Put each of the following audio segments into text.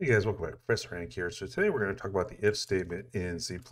Hey guys, welcome back. Professor Hank here. So today we're going to talk about the if statement in C++. And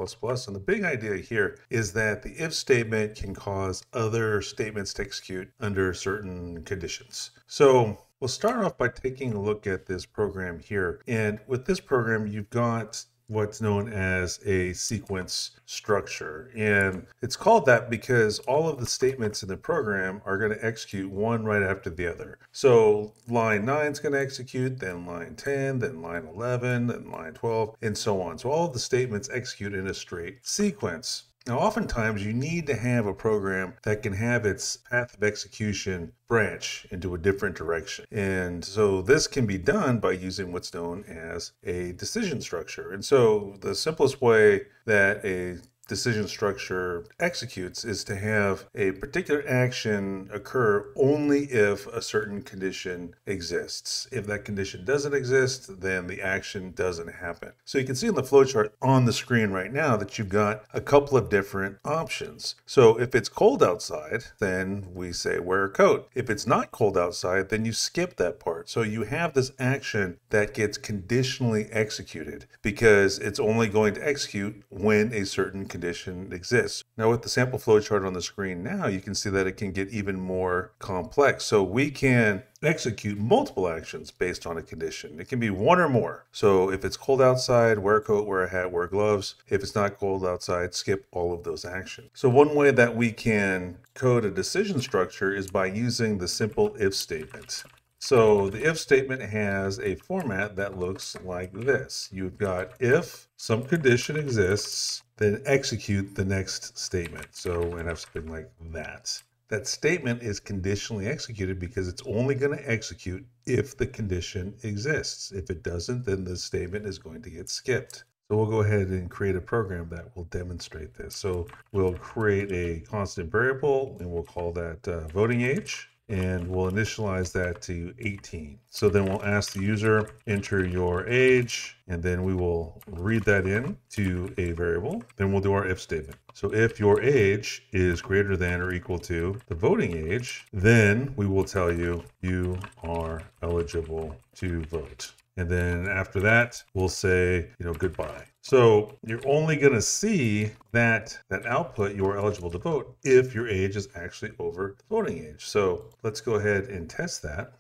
the big idea here is that the if statement can cause other statements to execute under certain conditions. So we'll start off by taking a look at this program here. And with this program, you've got what's known as a sequence structure. And it's called that because all of the statements in the program are going to execute one right after the other. So line 9 is going to execute, then line 10, then line 11, then line 12, and so on. So all of the statements execute in a straight sequence. Now, oftentimes you need to have a program that can have its path of execution branch into a different direction. And so this can be done by using what's known as a decision structure. And so the simplest way that a decision structure executes is to have a particular action occur only if a certain condition exists. If that condition doesn't exist, then the action doesn't happen. So you can see in the flowchart on the screen right now that you've got a couple of different options. So if it's cold outside, then we say wear a coat. If it's not cold outside, then you skip that part. So you have this action that gets conditionally executed because it's only going to execute when a certain condition exists. Now with the sample flowchart on the screen now, you can see that it can get even more complex. So we can execute multiple actions based on a condition. It can be one or more. So if it's cold outside, wear a coat, wear a hat, wear gloves. If it's not cold outside, skip all of those actions. So one way that we can code a decision structure is by using the simple if statement. So the if statement has a format that looks like this. You've got if some condition exists, then execute the next statement. So we're gonna have something like that. That statement is conditionally executed because it's only going to execute if the condition exists. If it doesn't, then the statement is going to get skipped. So we'll go ahead and create a program that will demonstrate this. So we'll create a constant variable and we'll call that voting age. And we'll initialize that to 18. So then we'll ask the user, enter your age, and then we will read that in to a variable. Then we'll do our if statement. So if your age is greater than or equal to the voting age, then we will tell you, you are eligible to vote. And then after that, we'll say, goodbye. So you're only going to see that output, you're eligible to vote, if your age is actually over the voting age. So let's go ahead and test that.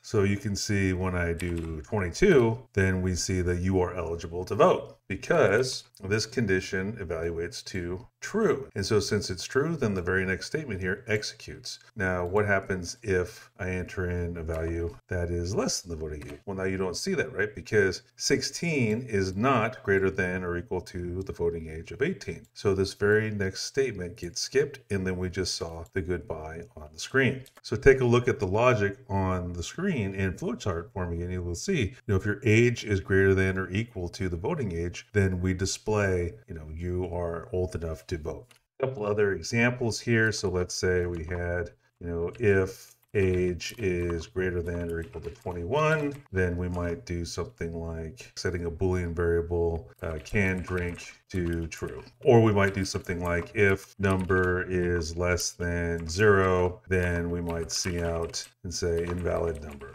So you can see when I do 22, then we see that you are eligible to vote because this condition evaluates to true. And so since it's true, then the very next statement here executes. Now, what happens if I enter in a value that is less than the voting age? Well, now you don't see that, right? Because 16 is not greater than or equal to the voting age of 18. So this very next statement gets skipped, and then we just saw the goodbye on the screen. So take a look at the logic on the screen in flowchart form again, you will see, if your age is greater than or equal to the voting age, then we display, you are old enough to vote. A couple other examples here. So let's say we had, if age is greater than or equal to 21, then we might do something like setting a Boolean variable can drink to true. Or we might do something like if number is less than 0, then we might see out and say invalid number.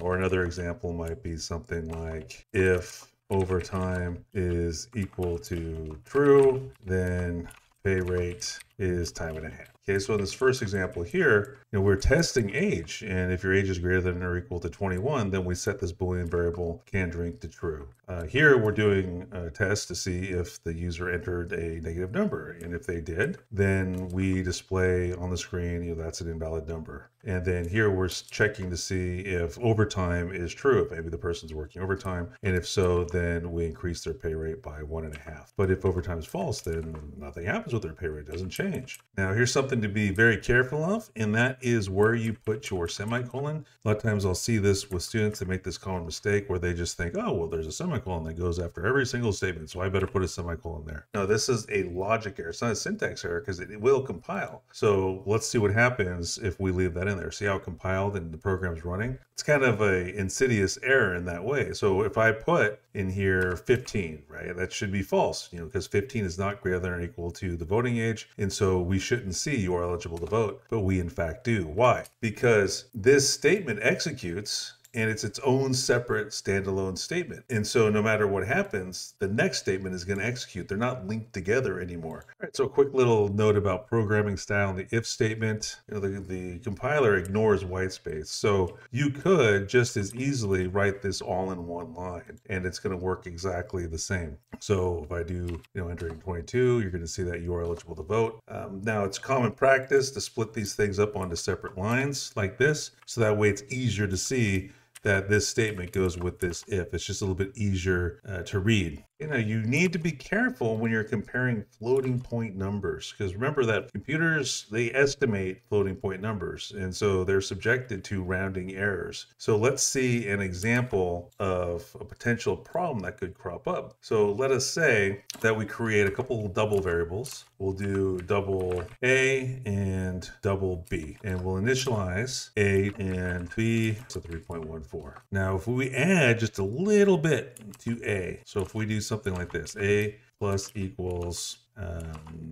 Or another example might be something like if overtime is equal to true, then pay rate is time and a half. Okay, so in this first example here, we're testing age, and if your age is greater than or equal to 21, then we set this Boolean variable can drink to true. Here we're doing a test to see if the user entered a negative number, and if they did, then we display on the screen, that's an invalid number. And then here we're checking to see if overtime is true, if maybe the person's working overtime, and if so, then we increase their pay rate by 1.5. But if overtime is false, then nothing happens with their pay rate, doesn't change. Now here's something to be very careful of, and that is where you put your semicolon. A lot of times I'll see this with students that make this common mistake where they just think, oh, well, there's a semicolon that goes after every single statement, so I better put a semicolon there. No, this is a logic error. It's not a syntax error because it will compile. So let's see what happens if we leave that in there. See how it compiled and the program's running? It's kind of an insidious error in that way. So if I put in here 15, right, that should be false, because 15 is not greater than or equal to the voting age. And so we shouldn't see you are eligible to vote, but we in fact do. Why? Because this statement executes and it's its own separate standalone statement. And so no matter what happens, the next statement is going to execute. They're not linked together anymore. All right, so a quick little note about programming style and the if statement. You know, the compiler ignores white space. So you could just as easily write this all in one line, and it's going to work exactly the same. So if I do, you know, entering 22, you're going to see that you are eligible to vote. Now it's common practice to split these things up onto separate lines like this. So that way it's easier to see that this statement goes with this if. It's just a little bit easier to read. You know, you need to be careful when you're comparing floating point numbers, because remember that computers, they estimate floating point numbers, and so they're subjected to rounding errors. So let's see an example of a potential problem that could crop up. So let us say that we create a couple double variables. We'll do double A and double B, and we'll initialize A and B to 3.14. Now, if we add just a little bit to A, so if we do something like this, A plus equals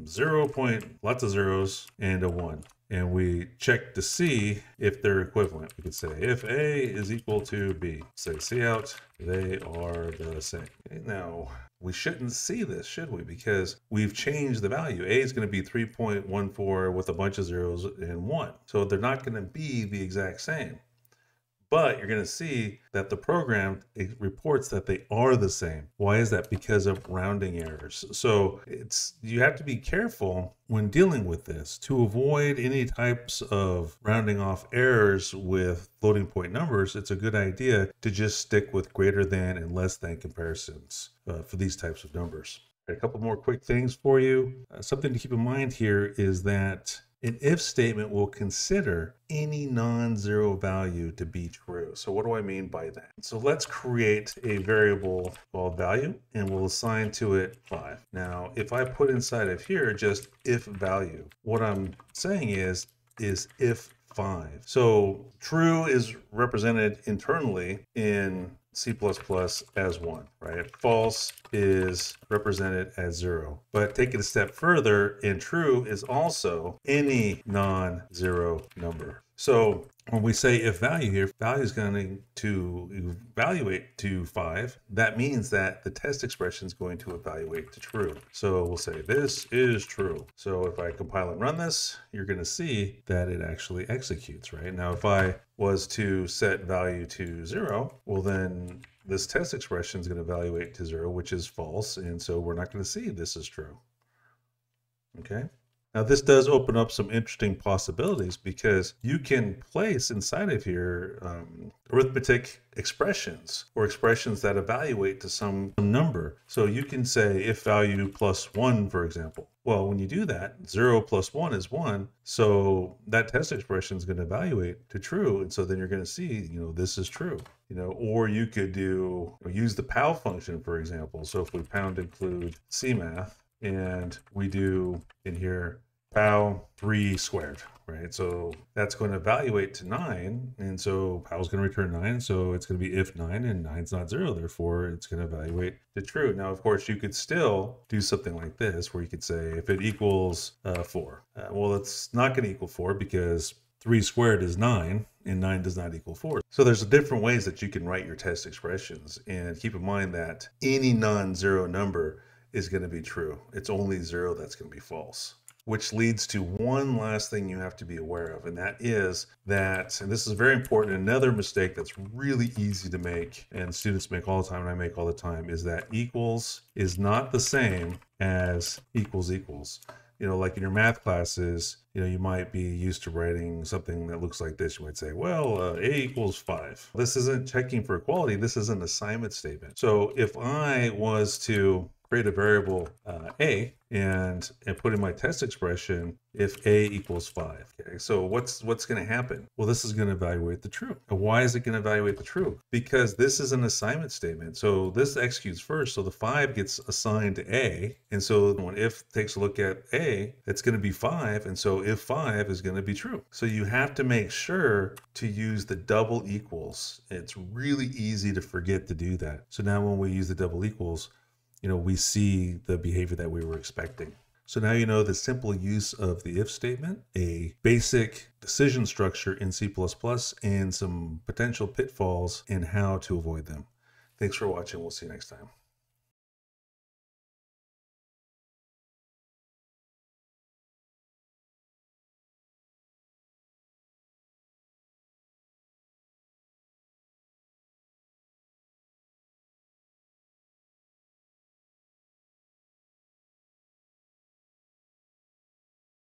0, lots of zeros and a 1, and we check to see if they're equivalent. We could say if A is equal to B, say C out, they are the same. Now, we shouldn't see this, should we? Because we've changed the value. A is going to be 3.14 with a bunch of zeros and 1, so they're not going to be the exact same. But you're going to see that the program, it reports that they are the same. Why is that? Because of rounding errors. So you have to be careful when dealing with this to avoid any types of rounding off errors with floating point numbers. It's a good idea to just stick with greater than and less than comparisons for these types of numbers. A couple more quick things for you. Something to keep in mind here is that an if statement will consider any non-zero value to be true. So what do I mean by that? So let's create a variable called value, and we'll assign to it 5. Now, if I put inside of here just if value, what I'm saying is if 5. So true is represented internally in C++ as 1, right? False is represented as 0. But take it a step further, and true is also any non-zero number. So when we say if value here, value is going to evaluate to 5. That means that the test expression is going to evaluate to true. So we'll say this is true. So if I compile and run this, you're going to see that it actually executes, right? Now, if I was to set value to 0, well, then this test expression is going to evaluate to 0, which is false. And so we're not going to see this is true. Okay. Now, this does open up some interesting possibilities, because you can place inside of here arithmetic expressions, or expressions that evaluate to some number. So you can say if value plus 1, for example. Well, when you do that, 0 plus 1 is 1. So that test expression is going to evaluate to true. And so then you're going to see, you know, this is true, you know, or you could do, use the pow function, for example. So if we pound include cmath, and we do in here pow 3 squared, right? So that's going to evaluate to 9, and so pow is going to return 9, so it's going to be if 9, and 9's not 0, therefore it's going to evaluate to true. Now, of course, you could still do something like this, where you could say if it equals 4. Well, it's not going to equal 4, because 3 squared is 9, and 9 does not equal 4. So there's different ways that you can write your test expressions, and keep in mind that any non-zero number is going to be true. It's only 0 that's going to be false, which leads to one last thing you have to be aware of. And that is that, and this is very important, another mistake that's really easy to make, and students make all the time, and I make all the time, is that equals is not the same as equals equals. You know, like in your math classes, you know, you might be used to writing something that looks like this. You might say, well, A equals 5. This isn't checking for equality. This is an assignment statement. So if I was to create a variable A and put in my test expression if A equals 5. Okay, so what's going to happen? Well, this is going to evaluate the true. And why is it going to evaluate the true? Because this is an assignment statement. So this executes first. So the 5 gets assigned to A. And so when if takes a look at A, it's going to be 5. And so if 5 is going to be true. So you have to make sure to use the double equals. It's really easy to forget to do that. So now when we use the double equals, you know, we see the behavior that we were expecting. So now you know the simple use of the if statement, a basic decision structure in C++, and some potential pitfalls and how to avoid them. Thanks for watching. We'll see you next time.